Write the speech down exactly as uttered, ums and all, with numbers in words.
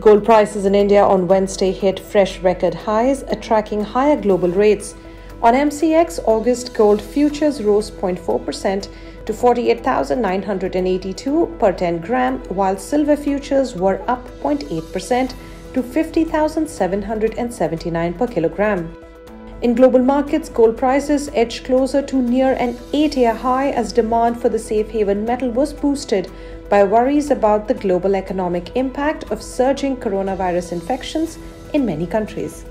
Gold prices in India on Wednesday hit fresh record highs, attracting higher global rates. On M C X, August gold futures rose zero point four percent to forty-eight thousand nine hundred eighty-two per ten gram, while silver futures were up zero point eight percent to fifty thousand seven hundred seventy-nine per kilogram. In global markets, gold prices edged closer to near an eight-year high as demand for the safe haven metal was boosted by worries about the global economic impact of surging coronavirus infections in many countries.